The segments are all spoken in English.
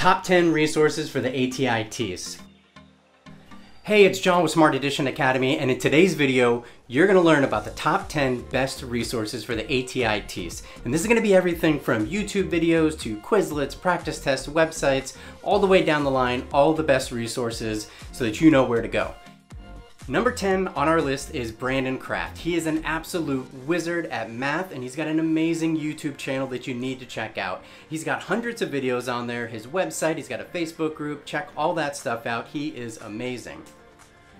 Top 10 resources for the ATI TEAS. Hey, it's John with Smart Edition Academy, and in today's video, you're gonna learn about the top 10 best resources for the ATI TEAS. And this is gonna be everything from YouTube videos to Quizlets, practice tests, websites, all the way down the line, all the best resources so that you know where to go. Number 10 on our list is Brandon Craft. He is an absolute wizard at math, and he's got an amazing YouTube channel that you need to check out. He's got hundreds of videos on there, his website, he's got a Facebook group, check all that stuff out. He is amazing.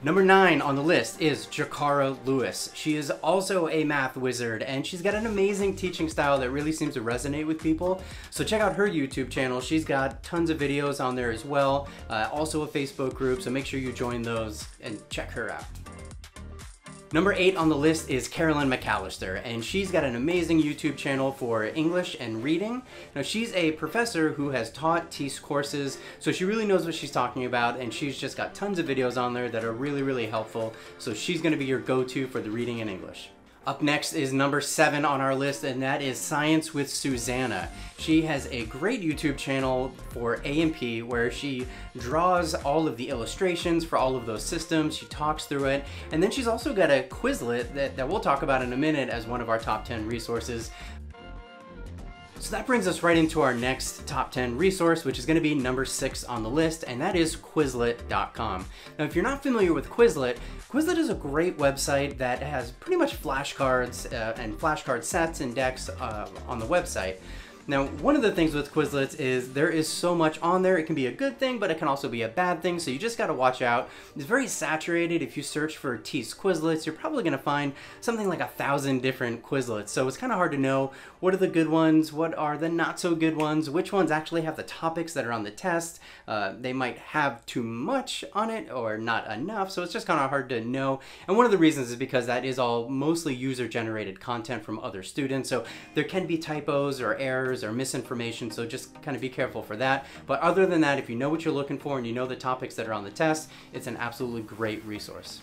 Number 9 on the list is Jakara Lewis. She is also a math wizard, and she's got an amazing teaching style that really seems to resonate with people. So check out her YouTube channel. She's got tons of videos on there as well. Also a Facebook group, so make sure you join those and check her out. Number 8 on the list is Carolyn McAllister, and she's got an amazing YouTube channel for English and reading. Now, she's a professor who has taught TEAS courses, so she really knows what she's talking about, and she's just got tons of videos on there that are really, really helpful, so she's gonna be your go-to for the reading and English. Up next is number 7 on our list, and that is Science with Susanna. She has a great YouTube channel for A&P where she draws all of the illustrations for all of those systems, she talks through it, and then she's also got a Quizlet that we'll talk about in a minute as one of our top 10 resources. So that brings us right into our next top 10 resource, which is going to be number 6 on the list, and that is Quizlet.com. Now, if you're not familiar with Quizlet, Quizlet is a great website that has pretty much flashcards and flashcard sets and decks on the website. Now, one of the things with Quizlets is there is so much on there. It can be a good thing, but it can also be a bad thing, so you just gotta watch out. It's very saturated. If you search for TEAS Quizlets, you're probably gonna find something like 1,000 different Quizlets, so it's kinda hard to know what are the good ones, what are the not so good ones, which ones actually have the topics that are on the test. They might have too much on it or not enough, so it's just kinda hard to know. And one of the reasons is because that is all mostly user-generated content from other students, so there can be typos or errors or misinformation, so just kind of be careful for that. But other than that, if you know what you're looking for and you know the topics that are on the test, it's an absolutely great resource.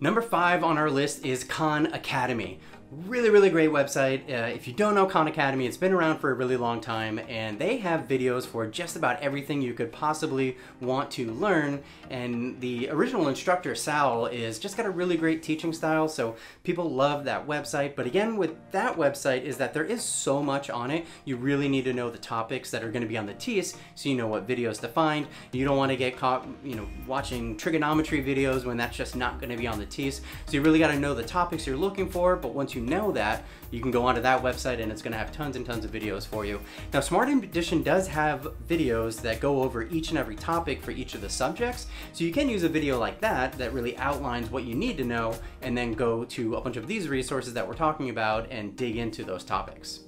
Number 5 on our list is Khan Academy. Really, really great website. If you don't know Khan Academy, it's been around for a really long time, and they have videos for just about everything you could possibly want to learn. And the original instructor, Sal, is just got a really great teaching style, so people love that website. But again, with that website is that there is so much on it. You really need to know the topics that are going to be on the TEAS, so you know what videos to find. You don't want to get caught, you know, watching trigonometry videos when that's just not going to be on the TEAS. So you really got to know the topics you're looking for. But once you know that, you can go onto that website and it's going to have tons and tons of videos for you. Now, Smart Edition does have videos that go over each and every topic for each of the subjects, so you can use a video like that really outlines what you need to know, and then go to a bunch of these resources that we're talking about and dig into those topics.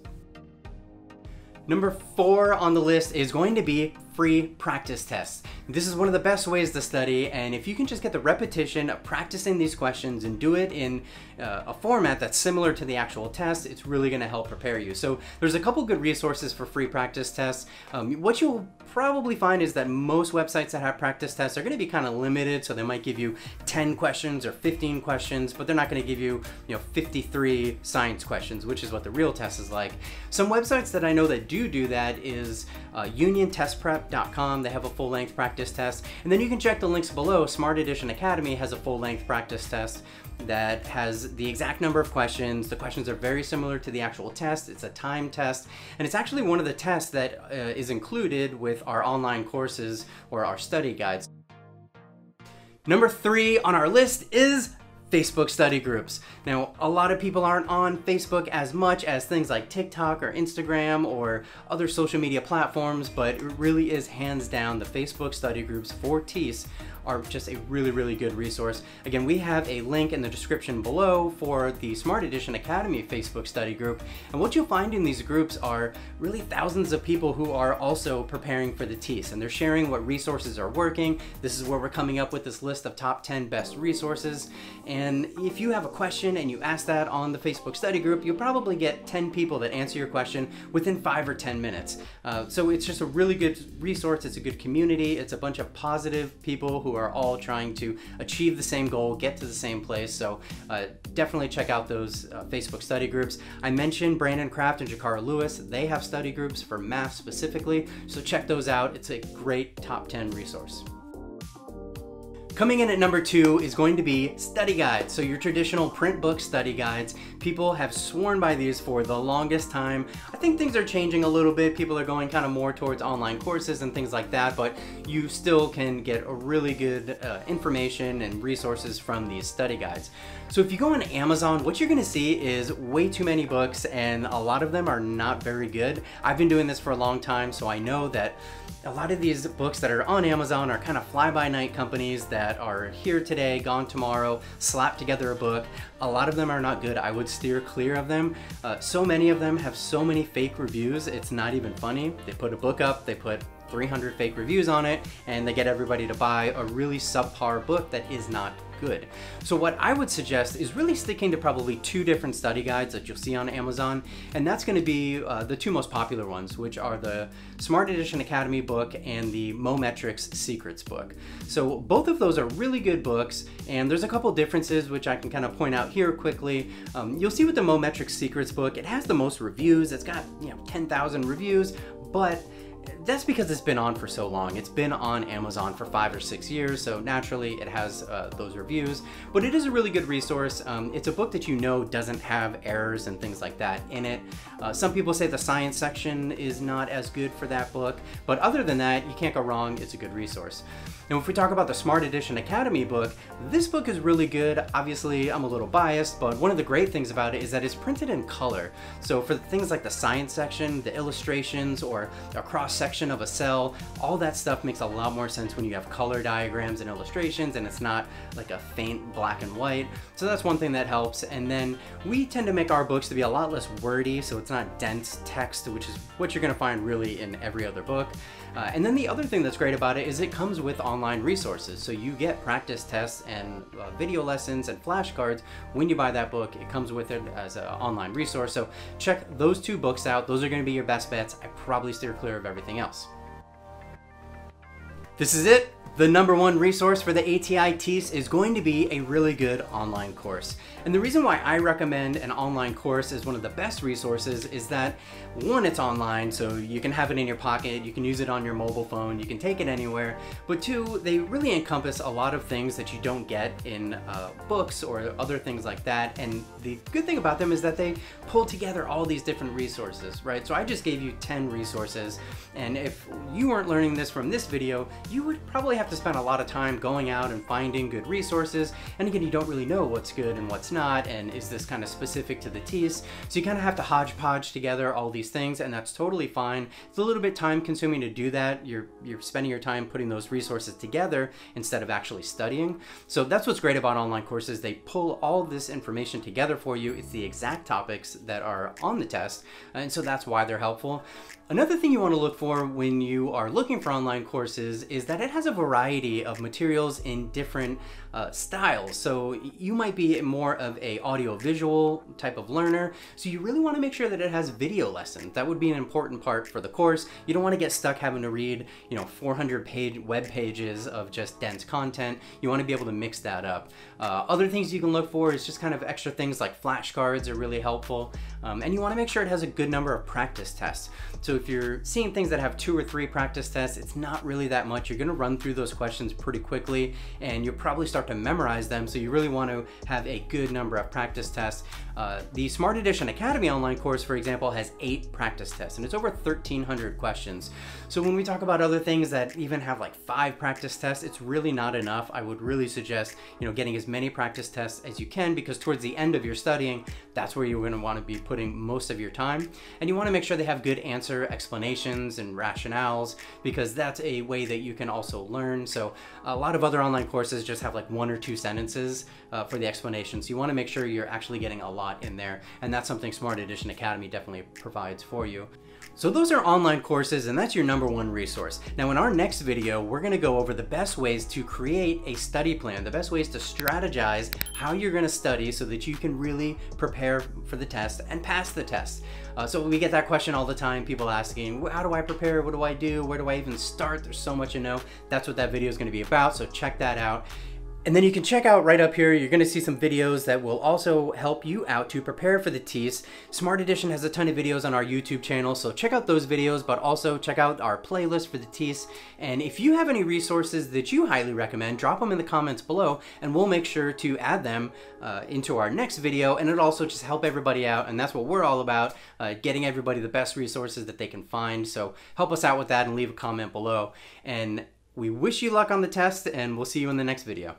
Number 4 on the list is going to be free practice tests. This is one of the best ways to study, and if you can just get the repetition of practicing these questions and do it in a format that's similar to the actual test, it's really gonna help prepare you. So there's a couple good resources for free practice tests. What you'll probably find is that most websites that have practice tests are gonna be kind of limited, so they might give you 10 questions or 15 questions, but they're not gonna give you, 53 science questions, which is what the real test is like. Some websites that I know that do that is Union Test Prep.com. They have a full-length practice test, and then you can check the links below. Smart Edition Academy has a full-length practice test that has the exact number of questions. The questions are very similar to the actual test. It's a time test, and it's actually one of the tests that is included with our online courses or our study guides. Number 3 on our list is Facebook study groups. Now, a lot of people aren't on Facebook as much as things like TikTok or Instagram or other social media platforms, but it really is hands down the Facebook study groups for TEAS are just a really, really good resource. Again, we have a link in the description below for the Smart Edition Academy Facebook study group, and what you'll find in these groups are really thousands of people who are also preparing for the TEAS, and they're sharing what resources are working. This is where we're coming up with this list of top 10 best resources, and And if you have a question and you ask that on the Facebook study group, you'll probably get 10 people that answer your question within 5 or 10 minutes. So it's just a really good resource. It's a good community. It's a bunch of positive people who are all trying to achieve the same goal, get to the same place. So definitely check out those Facebook study groups. I mentioned Brandon Craft and Jakara Lewis. They have study groups for math specifically. So check those out. It's a great top 10 resource. Coming in at number 2 is going to be study guides. So your traditional print book study guides. People have sworn by these for the longest time. I think things are changing a little bit. People are going kind of more towards online courses and things like that, but you still can get a really good information and resources from these study guides. So if you go on Amazon, what you're gonna see is way too many books, and a lot of them are not very good. I've been doing this for a long time, so I know that a lot of these books that are on Amazon are kind of fly-by-night companies that are here today, gone tomorrow, slapped together a book. A lot of them are not good. I would steer clear of them. So many of them have so many fake reviews, it's not even funny. They put a book up, they put 300 fake reviews on it, and they get everybody to buy a really subpar book that is not good. So what I would suggest is really sticking to probably 2 different study guides that you'll see on Amazon, and that's going to be the 2 most popular ones, which are the Smart Edition Academy book and the Mometrix Secrets book. So both of those are really good books, and there's a couple differences which I can kind of point out here quickly. You'll see with the Mometrix Secrets book, it has the most reviews. It's got 10,000 reviews, but that's because it's been on for so long. It's been on Amazon for 5 or 6 years, so naturally it has those reviews, but it is a really good resource. It's a book that doesn't have errors and things like that in it. Some people say the science section is not as good for that book, but other than that, you can't go wrong. It's a good resource. Now, if we talk about the Smart Edition Academy book, this book is really good. Obviously, I'm a little biased, but one of the great things about it is that it's printed in color. So for things like the science section, the illustrations, or a cross-section of a cell, all that stuff makes a lot more sense when you have color diagrams and illustrations, and it's not like a faint black and white. So that's one thing that helps. And then we tend to make our books to be a lot less wordy, so it's not dense text, which is what you're gonna find really in every other book. And then the other thing that's great about it is it comes with online resources. So you get practice tests and video lessons and flashcards. When you buy that book, it comes with it as an online resource. So check those 2 books out. Those are going to be your best bets. I probably steer clear of everything else. This is it. The number 1 resource for the ATI TEAS is going to be a really good online course. And the reason why I recommend an online course as one of the best resources is that, one, it's online, so you can have it in your pocket, you can use it on your mobile phone, you can take it anywhere, but 2, they really encompass a lot of things that you don't get in books or other things like that. And the good thing about them is that they pull together all these different resources, right? So I just gave you 10 resources, and if you weren't learning this from this video, you would probably have to spend a lot of time going out and finding good resources. And again, you don't really know what's good and what's not, and is this kind of specific to the TEAS? So you kind of have to hodgepodge together all these things, and that's totally fine. It's a little bit time consuming to do that. You're spending your time putting those resources together instead of actually studying. So that's what's great about online courses. They pull all this information together for you. It's the exact topics that are on the test, and so that's why they're helpful. Another thing you want to look for when you are looking for online courses is that it has a variety of materials in different styles. So you might be more of a audio-visual type of learner, so you really want to make sure that it has video lessons. That would be an important part for the course. You don't want to get stuck having to read 400-page web pages of just dense content. You want to be able to mix that up. Other things you can look for is just kind of extra things like flashcards are really helpful, and you want to make sure it has a good number of practice tests. So if you're seeing things that have 2 or 3 practice tests, it's not really that much. You're going to run through those questions pretty quickly, and you'll probably start to memorize them. So you really want to have a good number of practice tests. The Smart Edition Academy online course, for example, has 8 practice tests, and it's over 1,300 questions. So when we talk about other things that even have like 5 practice tests, it's really not enough. I would really suggest getting as many practice tests as you can, because towards the end of your studying, that's where you're going to want to be putting most of your time. And you want to make sure they have good answer explanations and rationales, because that's a way that you can also learn. So a lot of other online courses just have like 1 or 2 sentences for the explanation. So you want to make sure you're actually getting a lot in there, and that's something Smart Edition Academy definitely provides for you. So those are online courses, and that's your #1 resource. Now in our next video, we're gonna go over the best ways to create a study plan, the best ways to strategize how you're gonna study so that you can really prepare for the test and pass the test. So we get that question all the time, people asking, how do I prepare? What do I do? Where do I even start? There's so much to know. That's what that video is gonna be about, so check that out. And then you can check out right up here, you're gonna see some videos that will also help you out to prepare for the TEAS. Smart Edition has a ton of videos on our YouTube channel, so check out those videos, but also check out our playlist for the TEAS. And if you have any resources that you highly recommend, drop them in the comments below, and we'll make sure to add them into our next video, and it'll also just help everybody out, and that's what we're all about, getting everybody the best resources that they can find. So help us out with that and leave a comment below. And we wish you luck on the test, and we'll see you in the next video.